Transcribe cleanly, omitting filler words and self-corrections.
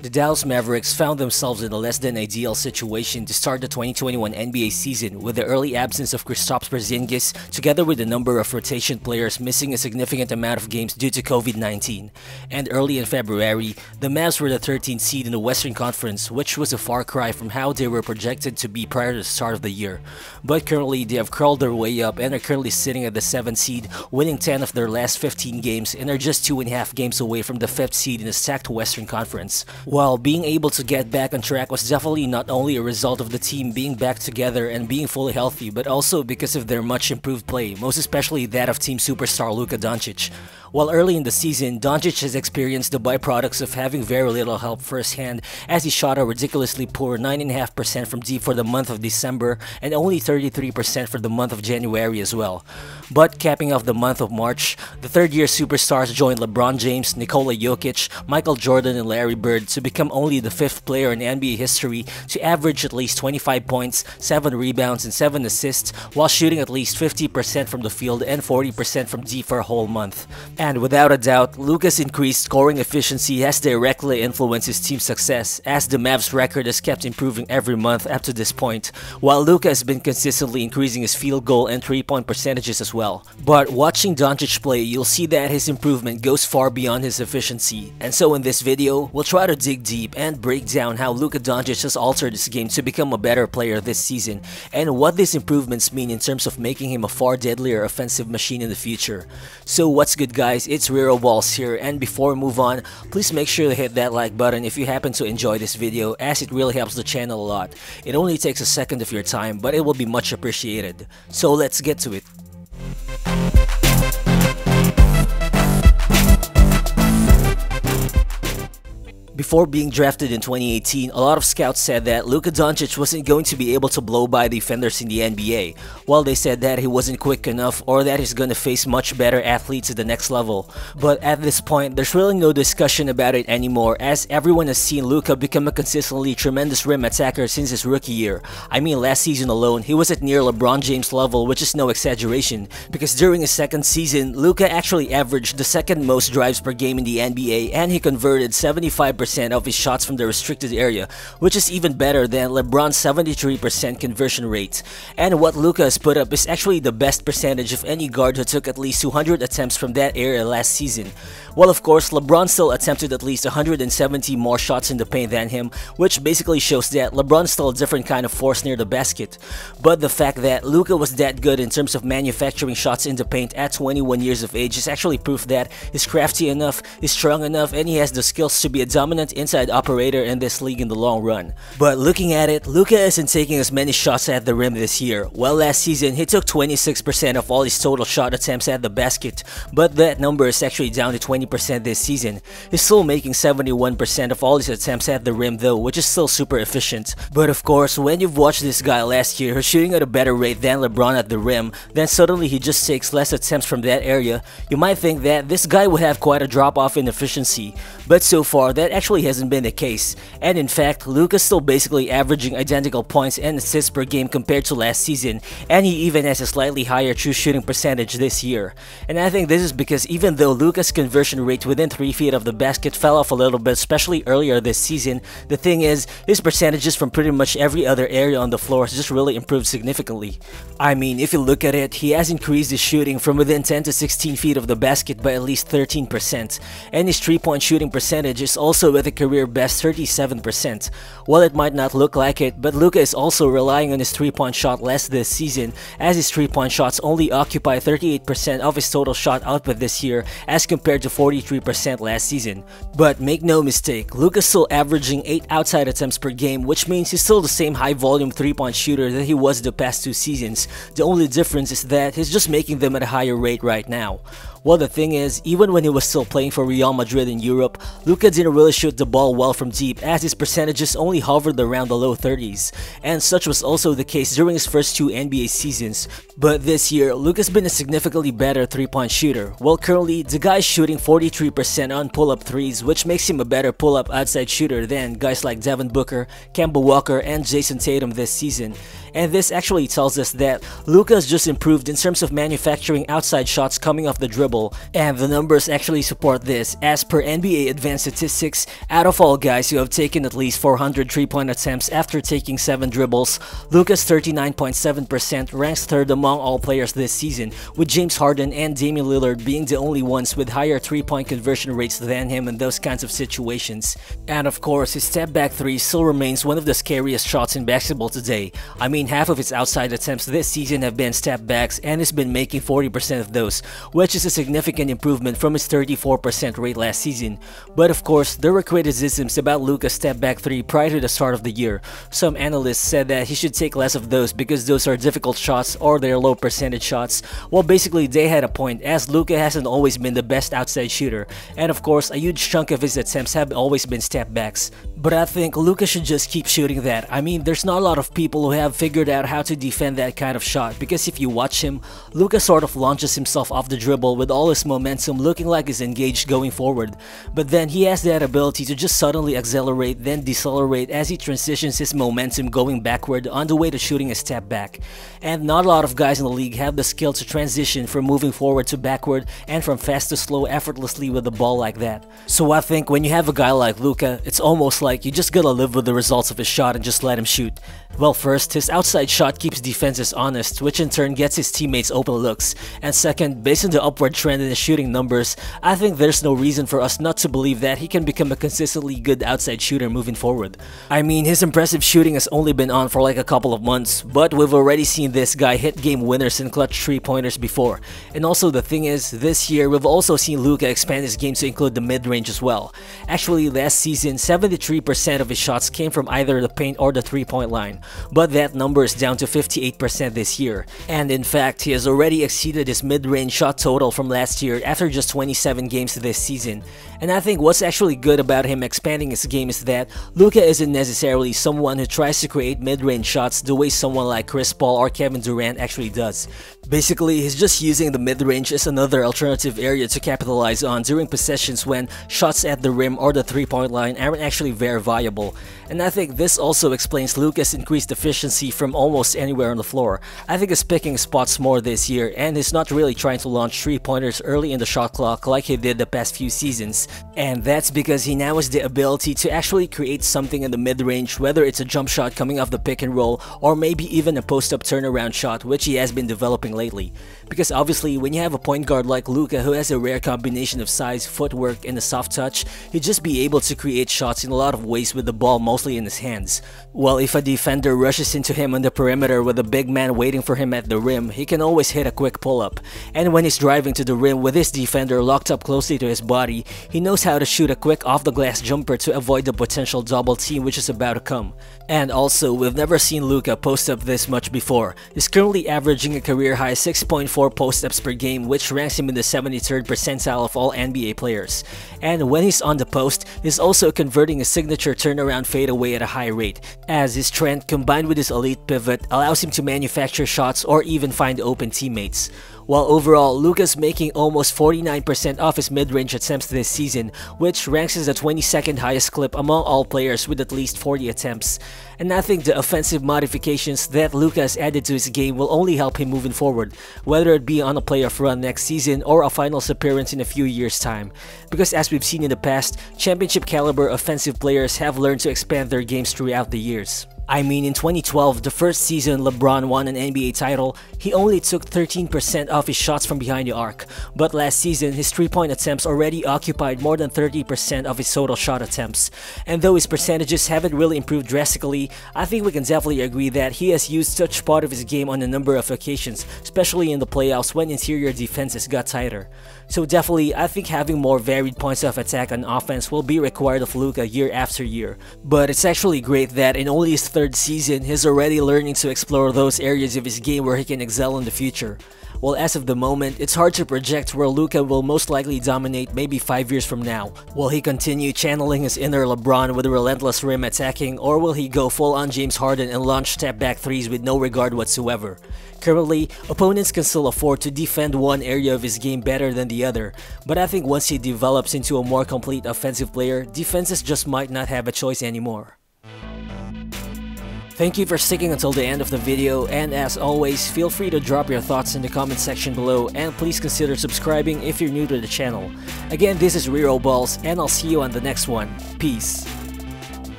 The Dallas Mavericks found themselves in a less than ideal situation to start the 2021 NBA season with the early absence of Kristaps Porzingis together with a number of rotation players missing a significant amount of games due to COVID-19. And early in February, the Mavs were the 13th seed in the Western Conference, which was a far cry from how they were projected to be prior to the start of the year. But currently, they have crawled their way up and are currently sitting at the 7th seed, winning 10 of their last 15 games and are just 2.5 games away from the 5th seed in the stacked Western Conference. While being able to get back on track was definitely not only a result of the team being back together and being fully healthy, but also because of their much improved play, most especially that of team superstar Luka Doncic. While early in the season, Doncic has experienced the byproducts of having very little help firsthand, as he shot a ridiculously poor 9.5% from deep for the month of December and only 33% for the month of January as well. But capping off the month of March, the third-year superstars joined LeBron James, Nikola Jokic, Michael Jordan, and Larry Bird to become only the 5th player in NBA history to average at least 25 points, 7 rebounds, and 7 assists while shooting at least 50% from the field and 40% from deep for a whole month. And without a doubt, Luka's increased scoring efficiency has directly influenced his team's success, as the Mavs' record has kept improving every month up to this point, while Luka has been consistently increasing his field goal and three-point percentages as well. But watching Doncic play, you'll see that his improvement goes far beyond his efficiency, and so in this video, we'll try to dig deep and break down how Luka Doncic has altered his game to become a better player this season, and what these improvements mean in terms of making him a far deadlier offensive machine in the future. So what's good, guys, it's Riro Balls here, and before we move on, please make sure to hit that like button if you happen to enjoy this video, as it really helps the channel a lot. It only takes a second of your time, but it will be much appreciated. So let's get to it. Before being drafted in 2018, a lot of scouts said that Luka Doncic wasn't going to be able to blow by defenders in the NBA. While they said that he wasn't quick enough or that he's going to face much better athletes at the next level. But at this point, there's really no discussion about it anymore, as everyone has seen Luka become a consistently tremendous rim attacker since his rookie year. I mean, last season alone, he was at near LeBron James level, which is no exaggeration, because during his second season, Luka actually averaged the second most drives per game in the NBA, and he converted 75% of his shots from the restricted area, which is even better than LeBron's 73% conversion rate. And what Luka has put up is actually the best percentage of any guard who took at least 200 attempts from that area last season. Well, of course, LeBron still attempted at least 170 more shots in the paint than him, which basically shows that LeBron's still a different kind of force near the basket. But the fact that Luka was that good in terms of manufacturing shots in the paint at 21 years of age is actually proof that he's crafty enough, he's strong enough, and he has the skills to be a dominant inside operator in this league in the long run. But looking at it, Luka isn't taking as many shots at the rim this year. Well, last season he took 26% of all his total shot attempts at the basket, but that number is actually down to 20% this season. He's still making 71% of all his attempts at the rim though, which is still super efficient. But of course, when you've watched this guy last year who's shooting at a better rate than LeBron at the rim, then suddenly he just takes less attempts from that area, you might think that this guy would have quite a drop off in efficiency. But so far, that actually hasn't been the case, and in fact, Luka's still basically averaging identical points and assists per game compared to last season, and he even has a slightly higher true shooting percentage this year. And I think this is because even though Luka's conversion rate within 3 feet of the basket fell off a little bit, especially earlier this season, the thing is, his percentages from pretty much every other area on the floor has just really improved significantly. I mean, if you look at it, he has increased his shooting from within 10 to 16 feet of the basket by at least 13%, and his 3-point shooting percentage is also with a career best 37%. While it might not look like it, but Luka is also relying on his 3-point shot less this season, as his 3-point shots only occupy 38% of his total shot output this year as compared to 43% last season. But make no mistake, Luka's still averaging 8 outside attempts per game, which means he's still the same high volume 3-point shooter that he was the past 2 seasons. The only difference is that he's just making them at a higher rate right now. Well, the thing is, even when he was still playing for Real Madrid in Europe, Luka didn't really shoot the ball well from deep, as his percentages only hovered around the low 30s, and such was also the case during his first 2 NBA seasons. But this year, Luka's been a significantly better 3-point shooter. Well, currently, the guy's shooting 43% on pull-up threes, which makes him a better pull-up outside shooter than guys like Devin Booker, Kemba Walker, and Jason Tatum this season. And this actually tells us that Luka's just improved in terms of manufacturing outside shots coming off the dribble, possible, and the numbers actually support this. As per NBA advanced statistics, out of all guys who have taken at least 400 3-point attempts after taking 7 dribbles, Luka's 39.7% ranks third among all players this season, with James Harden and Damian Lillard being the only ones with higher 3-point conversion rates than him in those kinds of situations. And of course, his step-back 3 still remains one of the scariest shots in basketball today. I mean, half of his outside attempts this season have been step-backs, and he's been making 40% of those, which is a significant improvement from his 34% rate last season. But of course, there were criticisms about Luka's step-back 3 prior to the start of the year. Some analysts said that he should take less of those because those are difficult shots or they're low percentage shots. Well, basically they had a point, as Luka hasn't always been the best outside shooter, and of course a huge chunk of his attempts have always been step-backs. But I think Luka should just keep shooting that. I mean, there's not a lot of people who have figured out how to defend that kind of shot, because if you watch him, Luka sort of launches himself off the dribble with all his momentum, looking like he's engaged going forward, but then he has that ability to just suddenly accelerate then decelerate as he transitions his momentum going backward on the way to shooting a step back. And not a lot of guys in the league have the skill to transition from moving forward to backward and from fast to slow effortlessly with the ball like that. So I think when you have a guy like Luka, it's almost like you just gotta live with the results of his shot and just let him shoot. Well, first, his outside shot keeps defenses honest, which in turn gets his teammates open looks. And second, based on the upward trend in his shooting numbers, I think there's no reason for us not to believe that he can become a consistently good outside shooter moving forward. I mean, his impressive shooting has only been on for like a couple of months, but we've already seen this guy hit game winners and clutch 3-pointers before. And also the thing is, this year we've also seen Luka expand his game to include the mid-range as well. Actually, last season 73% of his shots came from either the paint or the 3-point line, but that number is down to 58% this year. And in fact, he has already exceeded his mid-range shot total from last year after just 27 games this season. And I think what's actually good about him expanding his game is that Luka isn't necessarily someone who tries to create mid-range shots the way someone like Chris Paul or Kevin Durant actually does. Basically, he's just using the mid-range as another alternative area to capitalize on during possessions when shots at the rim or the 3-point line aren't actually very viable. And I think this also explains Luka's increased efficiency from almost anywhere on the floor. I think he's picking spots more this year, and he's not really trying to launch 3-pointers early in the shot clock like he did the past few seasons. And that's because he now has the ability to actually create something in the mid-range, whether it's a jump shot coming off the pick and roll or maybe even a post-up turnaround shot, which he has been developing lately. Because obviously, when you have a point guard like Luka who has a rare combination of size, footwork, and a soft touch, he'd just be able to create shots in a lot of ways with the ball mostly in his hands. Well, if a defender rushes into him on the perimeter with a big man waiting for him at the rim, he can always hit a quick pull-up. And when he's driving to the rim with his defender locked up closely to his body, he knows how to shoot a quick off-the-glass jumper to avoid the potential double team which is about to come. And also, we've never seen Luka post up this much before. He's currently averaging a career-high 6.4 post-ups per game, which ranks him in the 73rd percentile of all NBA players. And when he's on the post, he's also converting his signature turnaround fadeaway at a high rate, as his trend combined with his elite pivot allows him to manufacture shots or even find open teammates. While overall, Luka's making almost 49% of his mid-range attempts this season, which ranks as the 22nd highest clip among all players with at least 40 attempts. And I think the offensive modifications that Luka has added to his game will only help him moving forward, whether it be on a playoff run next season or a finals appearance in a few years' time. Because as we've seen in the past, championship caliber offensive players have learned to expand their games throughout the years. I mean, in 2012, the first season LeBron won an NBA title, he only took 13% of his shots from behind the arc, but last season his 3-point attempts already occupied more than 30% of his total shot attempts. And though his percentages haven't really improved drastically, I think we can definitely agree that he has used such part of his game on a number of occasions, especially in the playoffs when interior defenses got tighter. So definitely, I think having more varied points of attack on offense will be required of Luka year after year. But it's actually great that in only his third season, he's already learning to explore those areas of his game where he can excel in the future. Well, as of the moment, it's hard to project where Luka will most likely dominate maybe 5 years from now. Will he continue channeling his inner LeBron with relentless rim attacking, or will he go full-on James Harden and launch step-back threes with no regard whatsoever? Currently, opponents can still afford to defend one area of his game better than the other, but I think once he develops into a more complete offensive player, defenses just might not have a choice anymore. Thank you for sticking until the end of the video, and as always, feel free to drop your thoughts in the comment section below, and please consider subscribing if you're new to the channel. Again, this is Riro Balls, and I'll see you on the next one. Peace.